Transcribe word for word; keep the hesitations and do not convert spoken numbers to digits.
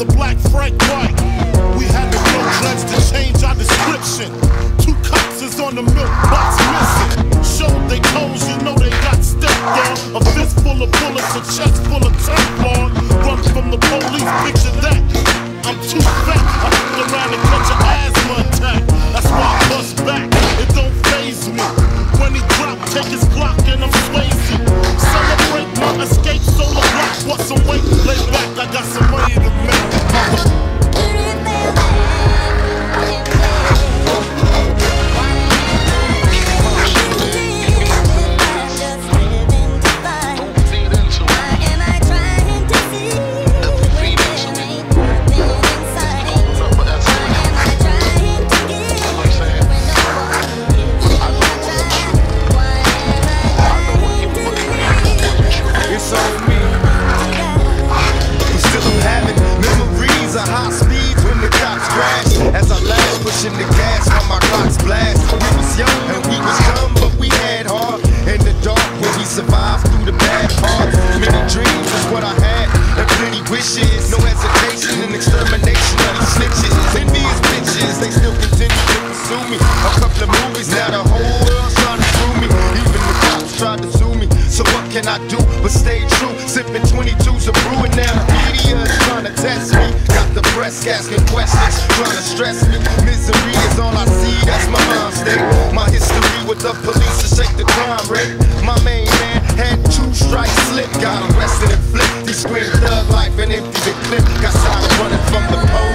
of the black Frank White. We had to go drugs to change our description. Two cops is on the milk box missing. Showed they toes, you know they got stepped on. A fist full of bullets, a chest full of Teflon. Run from the police, picture that. I'm too fat, I look around and catch an asthma attack. That's why I bust back, it don't faze me. When he drop, take his Glock and I'm swayzy. Celebrate my escape, solo block, want some weight, lay back, I got some money to make. Got arrested and flipped. He screamed thug life and emptied the clip. Got signed running from the pole.